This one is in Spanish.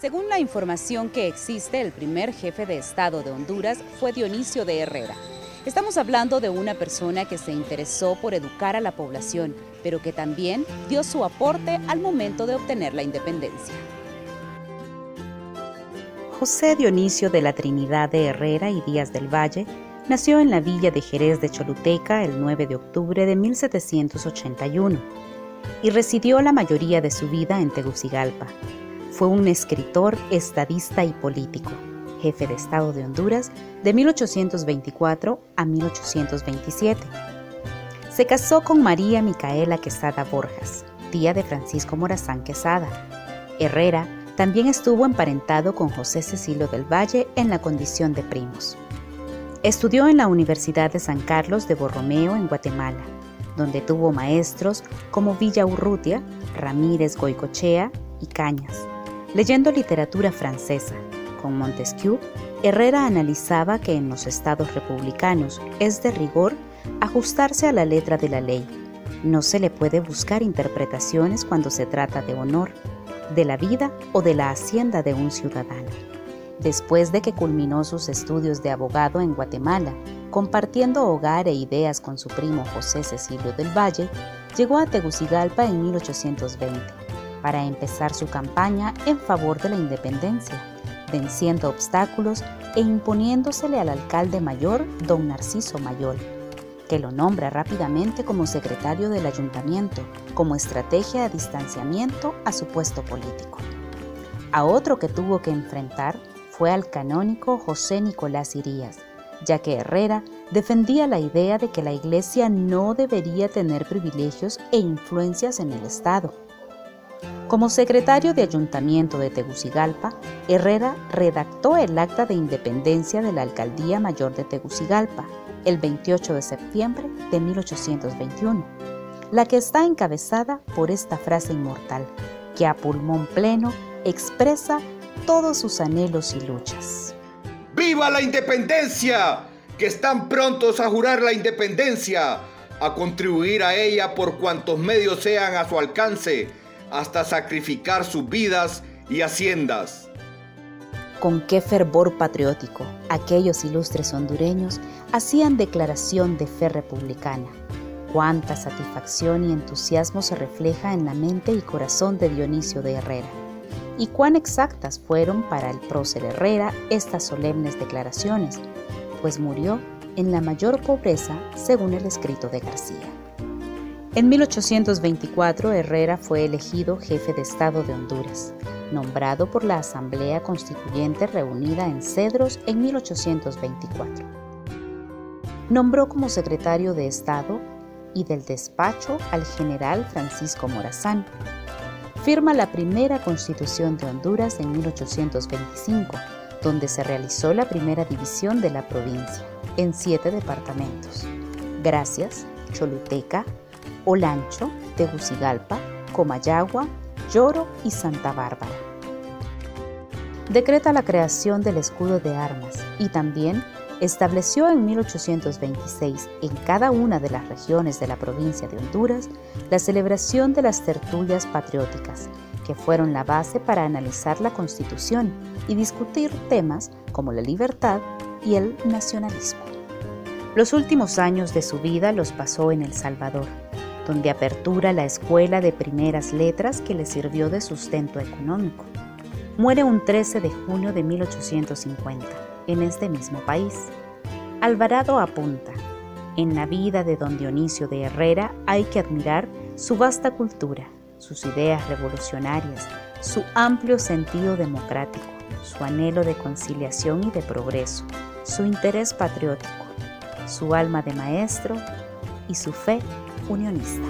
Según la información que existe, el primer jefe de Estado de Honduras fue Dionisio de Herrera. Estamos hablando de una persona que se interesó por educar a la población, pero que también dio su aporte al momento de obtener la independencia. José Dionisio de la Trinidad de Herrera y Díaz del Valle nació en la villa de Jerez de Choluteca el 9 de octubre de 1781 y residió la mayoría de su vida en Tegucigalpa. Fue un escritor, estadista y político, jefe de Estado de Honduras de 1824 a 1827. Se casó con María Micaela Quesada Borjas, tía de Francisco Morazán Quesada. Herrera también estuvo emparentado con José Cecilio del Valle en la condición de primos. Estudió en la Universidad de San Carlos de Borromeo en Guatemala, donde tuvo maestros como Villa Urrutia, Ramírez Goicochea y Cañas. Leyendo literatura francesa, con Montesquieu, Herrera analizaba que en los estados republicanos es de rigor ajustarse a la letra de la ley. No se le puede buscar interpretaciones cuando se trata de honor, de la vida o de la hacienda de un ciudadano. Después de que culminó sus estudios de abogado en Guatemala, compartiendo hogar e ideas con su primo José Cecilio del Valle, llegó a Tegucigalpa en 1820 para empezar su campaña en favor de la independencia, venciendo obstáculos e imponiéndosele al alcalde mayor, don Narciso Mayol, que lo nombra rápidamente como secretario del ayuntamiento, como estrategia de distanciamiento a su puesto político. A otro que tuvo que enfrentar fue al canónigo José Nicolás Irías, ya que Herrera defendía la idea de que la Iglesia no debería tener privilegios e influencias en el Estado. Como secretario de Ayuntamiento de Tegucigalpa, Herrera redactó el Acta de Independencia de la Alcaldía Mayor de Tegucigalpa, el 28 de septiembre de 1821, la que está encabezada por esta frase inmortal, que a pulmón pleno expresa todos sus anhelos y luchas. ¡Viva la independencia! Que están prontos a jurar la independencia, a contribuir a ella por cuantos medios sean a su alcance, hasta sacrificar sus vidas y haciendas. Con qué fervor patriótico aquellos ilustres hondureños hacían declaración de fe republicana. Cuánta satisfacción y entusiasmo se refleja en la mente y corazón de Dionisio de Herrera. Y cuán exactas fueron para el prócer Herrera estas solemnes declaraciones, pues murió en la mayor pobreza, según el escrito de García. En 1824, Herrera fue elegido jefe de Estado de Honduras, nombrado por la Asamblea Constituyente reunida en Cedros en 1824. Nombró como secretario de Estado y del despacho al general Francisco Morazán. Firma la primera Constitución de Honduras en 1825, donde se realizó la primera división de la provincia en 7 departamentos: Gracias, Choluteca, Olancho, Tegucigalpa, Comayagua, Yoro y Santa Bárbara. Decreta la creación del escudo de armas y también estableció en 1826 en cada una de las regiones de la provincia de Honduras la celebración de las tertulias patrióticas, que fueron la base para analizar la Constitución y discutir temas como la libertad y el nacionalismo. Los últimos años de su vida los pasó en El Salvador, donde apertura la Escuela de Primeras Letras que le sirvió de sustento económico. Muere un 13 de junio de 1850, en este mismo país. Alvarado apunta: en la vida de don Dionisio de Herrera hay que admirar su vasta cultura, sus ideas revolucionarias, su amplio sentido democrático, su anhelo de conciliación y de progreso, su interés patriótico, su alma de maestro y su fe unionista.